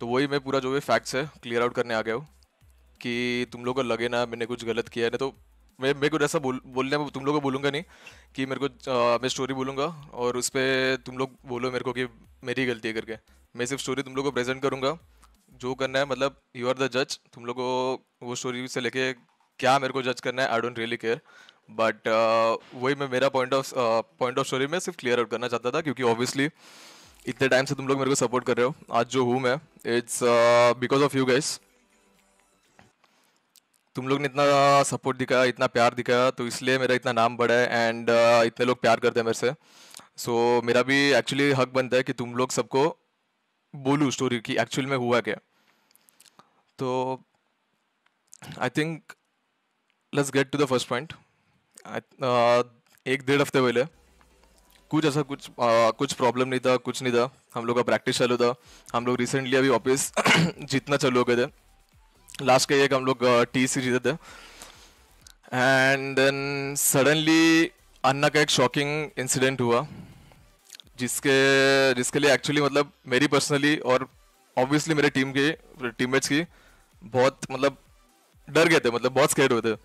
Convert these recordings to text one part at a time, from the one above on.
तो वही मैं पूरा जो भी फैक्ट्स है क्लियर आउट करने आ गया हूँ कि तुम लोग को लगे ना मैंने कुछ गलत किया है ना, तो मैं कुछ ऐसा बोलने में तुम लोग को बोलूँगा नहीं कि मेरे को मैं स्टोरी बोलूँगा और उस पर तुम लोग बोलो मेरे को कि मेरी गलती है करके। मैं सिर्फ स्टोरी तुम लोग को प्रेजेंट करूँगा, जो करना है मतलब यू आर द जज, तुम लोग को वो स्टोरी से लेके क्या मेरे को जज करना है I don't really care, but वही मैं मेरा पॉइंट ऑफ स्टोरी में सिर्फ क्लियर आउट करना चाहता था, क्योंकि ऑब्वियसली इतने टाइम से तुम लोग मेरे को सपोर्ट कर रहे हो, आज जो हूँ मैं it's because of you guys. तुम लोग ने इतना सपोर्ट दिखाया, इतना प्यार दिखाया, तो इसलिए मेरा इतना नाम बढ़ा है एंड इतने लोग प्यार करते हैं मेरे से। सो मेरा भी एक्चुअली हक बनता है कि तुम लोग सबको बोलूँ स्टोरी की एक्चुअल में हुआ क्या। तो I think let's get to the first point. एक डेढ़ हफ्ते पहले कुछ ऐसा कुछ प्रॉब्लम नहीं था, कुछ नहीं था, हम लोग का प्रैक्टिस चालू था। हम लोग रिसेंटली अभी वापस जीतना चालू हो गए थे, लास्ट का एक हम लोग TC जीते थे एंड देन सडनली अन्ना का एक शॉकिंग इंसिडेंट हुआ, जिसके लिए एक्चुअली मतलब मेरी पर्सनली और ऑब्वियसली मेरे टीममेट्स की बहुत मतलब डर गए थे, मतलब बहुत स्कैर्ड हुए थे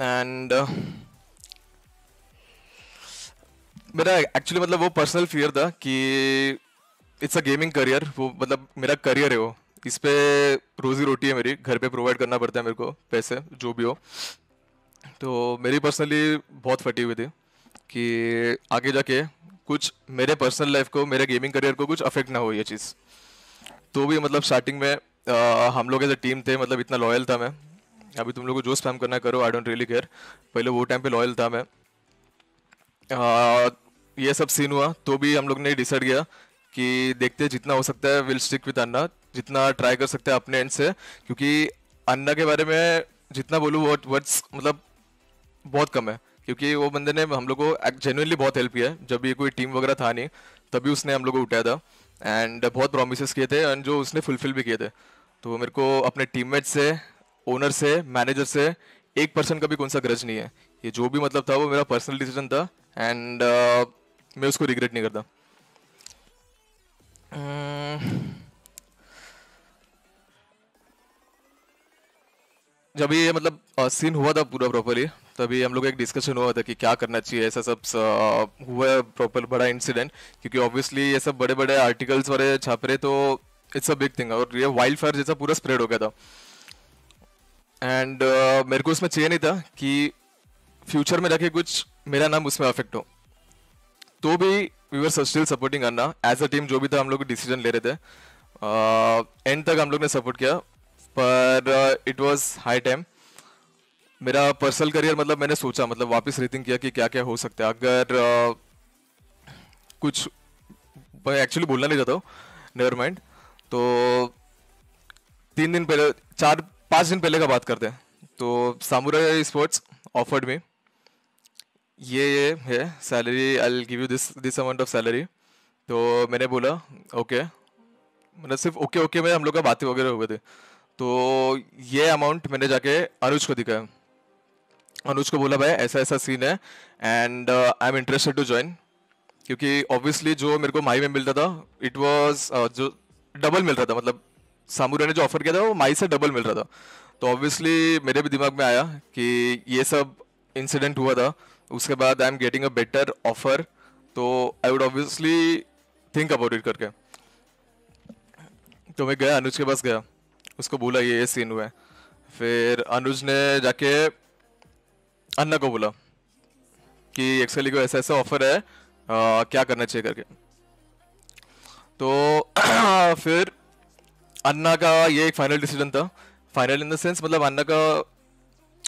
एंड मेरा एक्चुअली मतलब वो पर्सनल फियर था कि इट्स अ गेमिंग करियर, वो मतलब मेरा करियर है, वो इस पे रोजी रोटी है मेरी, घर पे प्रोवाइड करना पड़ता है मेरे को पैसे जो भी हो। तो मेरी पर्सनली बहुत फटी हुई थी कि आगे जाके कुछ मेरे पर्सनल लाइफ को, मेरे गेमिंग करियर को कुछ अफेक्ट ना हो ये चीज़। तो भी मतलब स्टार्टिंग में हम लोग एज अ टीम थे, मतलब इतना लॉयल था मैं। अभी तुम लोग को जो स्पैम करना करो आई डोंट रियली केयर, पहले वो टाइम पे लॉयल था मैं। ये सब सीन हुआ तो भी हम लोग ने डिसाइड किया कि देखते जितना हो सकता है विल स्टिक विद अन्ना, जितना ट्राई कर सकते हैं अपने एंड से, क्योंकि अन्ना के बारे में जितना बोलूँ वो वर्ड्स मतलब बहुत कम है, क्योंकि वो बंदे ने हम लोग को जेन्युइनली बहुत हेल्प किया है। जब भी कोई टीम वगैरह था नहीं तभी उसने हम लोग को उठाया था एंड बहुत प्रॉमिसेस किए थे एंड जो उसने फुलफिल भी किए थे। तो मेरे को अपने टीममेट से, ओनर से, मैनेजर से 1% का भी कौन सा ग्रज नहीं है। ये जो भी मतलब था वो मेरा पर्सनल डिसीजन था एंड मैं उसको रिग्रेट नहीं करता। जब ये मतलब सीन हुआ था पूरा प्रॉपरली, तभी हम लोग एक डिस्कशन हुआ था कि क्या करना चाहिए। ऐसा सब हुआ प्रॉपर बड़ा इंसिडेंट, क्योंकि ऑब्वियसली ये सब बड़े बड़े आर्टिकल्स वाले छाप रहे, तो इट्स अ बिग थिंग और ये वाइल्ड फायर जैसा पूरा स्प्रेड हो गया था एंड मेरे को उसमें चाहिए नहीं था कि फ्यूचर में जाके कुछ मेरा नाम उसमें अफेक्ट हो। तो भी we are still supporting Anna as a team, जो भी था हम लोग डिसीजन ले रहे थे एंड तक हम लोग ने सपोर्ट किया, पर इट वॉज हाई टाइम। मेरा पर्सनल करियर मतलब मैंने सोचा, मतलब वापस रीथिंक किया कि क्या क्या हो सकता है। अगर कुछ एक्चुअली बोलना नहीं चाहता हूँ, नेवर माइंड। तो 4-5 दिन पहले का बात करते हैं। तो सामुराई स्पोर्ट्स ऑफर्ड मी, ये है salary, I will give you this amount of salary. तो मैंने बोला ओके, मतलब सिर्फ ओके में हम लोग का बातें वगैरह हो गए थे। तो ये अमाउंट मैंने जाके अनुज को दिखाया, अनुज को बोला भाई ऐसा ऐसा सीन है and I am interested to join, क्योंकि ऑब्वियसली जो मेरे को माही में मिलता था इट वाज जो डबल मिल रहा था, मतलब सामुराई ने जो ऑफर किया था वो माही से डबल मिल रहा था। तो ऑब्वियसली मेरे भी दिमाग में आया कि ये सब इंसिडेंट हुआ था, उसके बाद I am getting a better offer, तो I would obviously think about it करके। तो मैं गया अनुज के पास, गया उसको बोला ये सीन हुआ है। फिर अनुज ने जाके अन्ना को बोला कि एक्चुअली को ऐसा ऐसा ऑफर है, क्या करना चाहिए करके। तो फिर अन्ना का ये एक फाइनल डिसीजन था, फाइनल इन द सेंस मतलब अन्ना का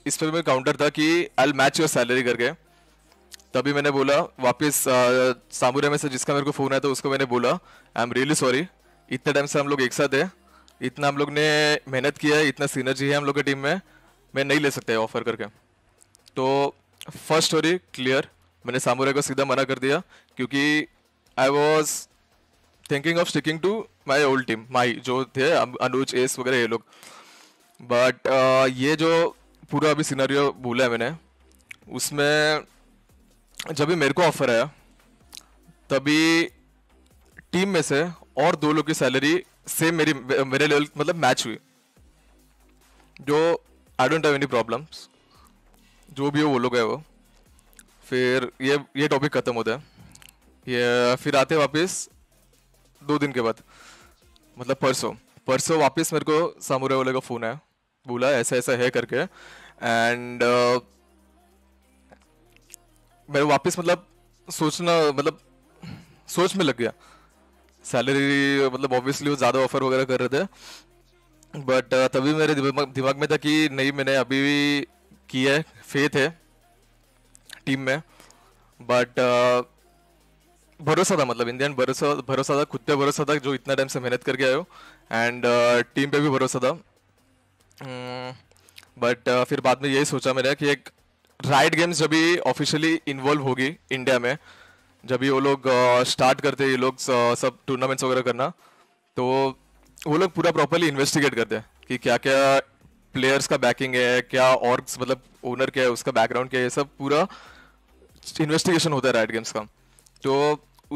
इस पर भी काउंटर था कि I will match your salary करके। तभी मैंने बोला वापस सामुराई में से जिसका मेरे को फ़ोन आया था उसको मैंने बोला आई एम रियली सॉरी, इतने टाइम से हम लोग एक साथ है, इतना हम लोग ने मेहनत किया है, इतना सीनर्जी है हम लोग की टीम में, मैं नहीं ले सकता ऑफर करके। तो फर्स्ट स्टोरी क्लियर, मैंने सामुराई को सीधा मना कर दिया, क्योंकि I was thinking of sticking to my old team, my जो थे अनुज एस वगैरह ये लोग। बट ये जो पूरा अभी सिनेरियो बोला है मैंने, उसमें जब भी मेरे को ऑफर आया तभी टीम में से और दो लोग की सैलरी सेम मेरी मेरे लेवल मतलब मैच हुई, जो I don't have any problems, जो भी हो वो लोग है वो। फिर ये टॉपिक खत्म होता है। ये फिर आते वापस 2 दिन के बाद, मतलब परसों वापस मेरे को सामुराई वाले का फ़ोन आया, बोला ऐसा ऐसा है करके। एंड मैं वापस मतलब सोच में लग गया। सैलरी मतलब ऑब्वियसली वो ज़्यादा ऑफर वगैरह कर रहे थे, बट तभी मेरे दिमाग में था कि नहीं, मैंने अभी भी किया है, फेथ है टीम में, बट भरोसा था, मतलब इंडियन भरोसा था, खुद पे भरोसा था जो इतना टाइम से मेहनत करके आए हो, एंड टीम पे भी भरोसा था। बट फिर बाद में यही सोचा मेरा कि एक राइट गेम्स जब भी ऑफिशियली इन्वॉल्व होगी इंडिया में, जब भी वो लोग स्टार्ट करते ये लोग सब टूर्नामेंट्स वगैरह करना, तो वो लोग पूरा प्रॉपरली इन्वेस्टिगेट करते हैं कि क्या क्या प्लेयर्स का बैकिंग है, क्या ऑर्ग्स मतलब ओनर क्या है, उसका बैकग्राउंड क्या है, ये सब पूरा इन्वेस्टिगेशन होता है राइट गेम्स का। तो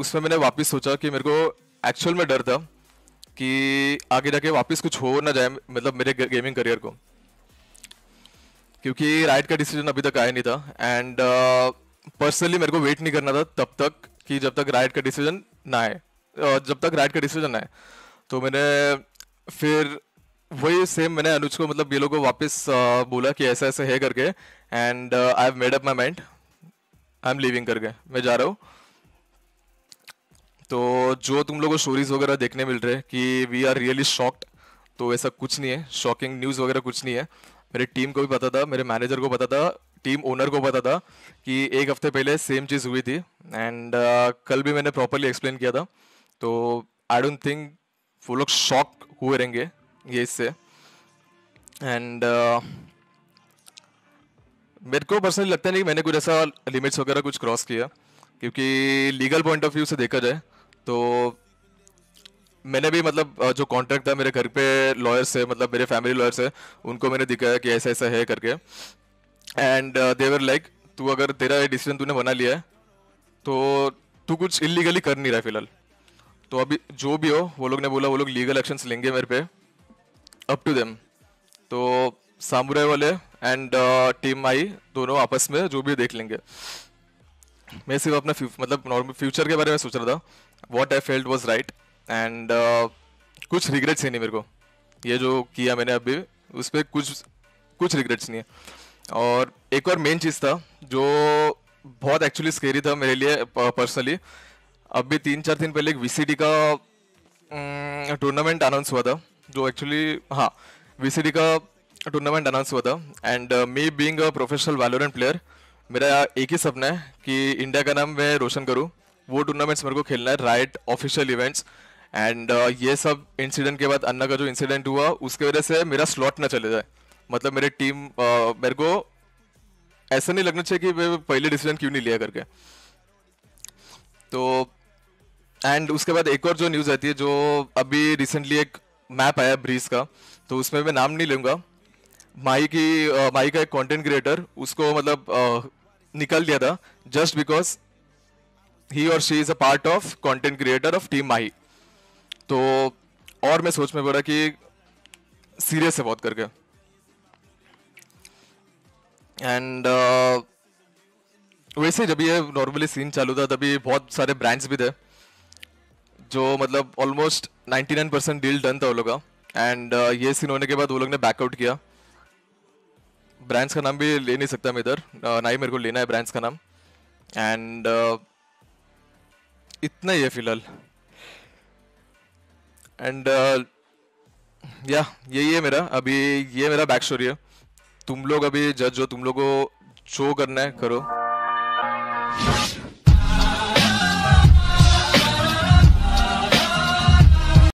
उसमें मैंने वापस सोचा कि मेरे को एक्चुअल में डर था कि आगे जाके वापस कुछ हो ना जाए, मतलब मेरे गेमिंग करियर को, क्योंकि राइट का डिसीजन अभी तक आया नहीं था। एंड पर्सनली मेरे को वेट नहीं करना था तब तक कि जब तक राइट का डिसीजन ना आए। तो मैंने फिर वही सेम मैंने अनुज को मतलब ये लोगों को वापस बोला कि ऐसा ऐसा है करके, and I have made up my mind, I am leaving करके, मैं जा रहा हूँ। तो जो तुम लोगों को स्टोरीज वगैरह देखने मिल रहे हैं कि वी आर रियली शॉक्ड, तो ऐसा कुछ नहीं है, शॉकिंग न्यूज़ वगैरह कुछ नहीं है। मेरे टीम को भी पता था, मेरे मैनेजर को पता था, टीम ओनर को पता था कि 1 हफ्ते पहले सेम चीज़ हुई थी, एंड कल भी मैंने प्रॉपरली एक्सप्लेन किया था। तो आई डोंट थिंक वो लोग शॉक हुए रहेंगे ये इससे। एंड मेरे को पर्सनली लगता नहीं कि मैंने कुछ ऐसा लिमिट्स वगैरह कुछ क्रॉस किया, क्योंकि लीगल पॉइंट ऑफ व्यू से देखा जाए तो मैंने भी मतलब जो कॉन्ट्रैक्ट था मेरे घर पे लॉयर्स है, मतलब मेरे फैमिली लॉयर्स है, उनको मैंने दिखाया कि ऐसा ऐसा है करके। एंड देवर लाइक तू अगर तेरा ये डिसीजन तूने बना लिया है तो तू कुछ इलीगली कर नहीं रहा फिलहाल, तो अभी जो भी हो वो लोग ने बोला वो लोग लीगल एक्शंस लेंगे मेरे पे, अप टू देम। तो सामुराई वाले एंड टीम आई दोनों आपस में जो भी देख लेंगे। मैं सिर्फ अपना मतलब नॉर्मल फ्यूचर के बारे में सोच रहा था, what I felt was right, and कुछ रिग्रेट्स ही नहीं मेरे को, ये जो किया मैंने अभी उस पर कुछ रिग्रेट्स नहीं है। और एक और मेन चीज़ था जो बहुत एक्चुअली स्केरी था मेरे लिए पर्सनली, अभी 3-4 दिन पहले एक VCD का टूर्नामेंट अनाउंस हुआ था, जो एक्चुअली हाँ VCD का टूर्नामेंट अनाउंस हुआ था। And me being a professional Valorant player, मेरा एक ही सपना है कि इंडिया का नाम मैं रोशन करूँ, वो टूर्नामेंट्स मेरे को खेलना है, राइट ऑफिशियल इवेंट्स। एंड ये सब इंसिडेंट के बाद, अन्ना का जो इंसिडेंट हुआ उसके वजह से मेरा स्लॉट ना चले जाए, मतलब मेरे टीम मेरे को ऐसा नहीं लगना चाहिए कि मैं पहले डिसीजन क्यों नहीं लिया करके। तो एंड उसके बाद एक और जो न्यूज़ आती है, जो अभी रिसेंटली एक मैप आया ब्रीज का, तो उसमें मैं नाम नहीं लूँगा, माई का एक कंटेंट क्रिएटर उसको मतलब निकाल दिया था, जस्ट बिकॉज ही और she is a part of content creator of team Mahi. तो और मैं सोच में पड़ा कि सीरियस है बहुत करके। एंड वैसे जब ये नॉर्मली सीन चालू था तभी बहुत सारे ब्रांड्स भी थे जो मतलब ऑलमोस्ट 99% डील डन था वो लोग का। एंड ये सीन होने के बाद वो लोग ने बैकआउट किया। ब्रांड्स का नाम भी ले नहीं सकता मैं इधर, ना ही मेरे को लेना है ब्रांड्स का नाम। एंड इतना ही है फिलहाल। एंड या यही है मेरा, अभी ये मेरा बैक स्टोरी है। तुम लोग अभी जज हो, तुम लोगों को जो करना है करो।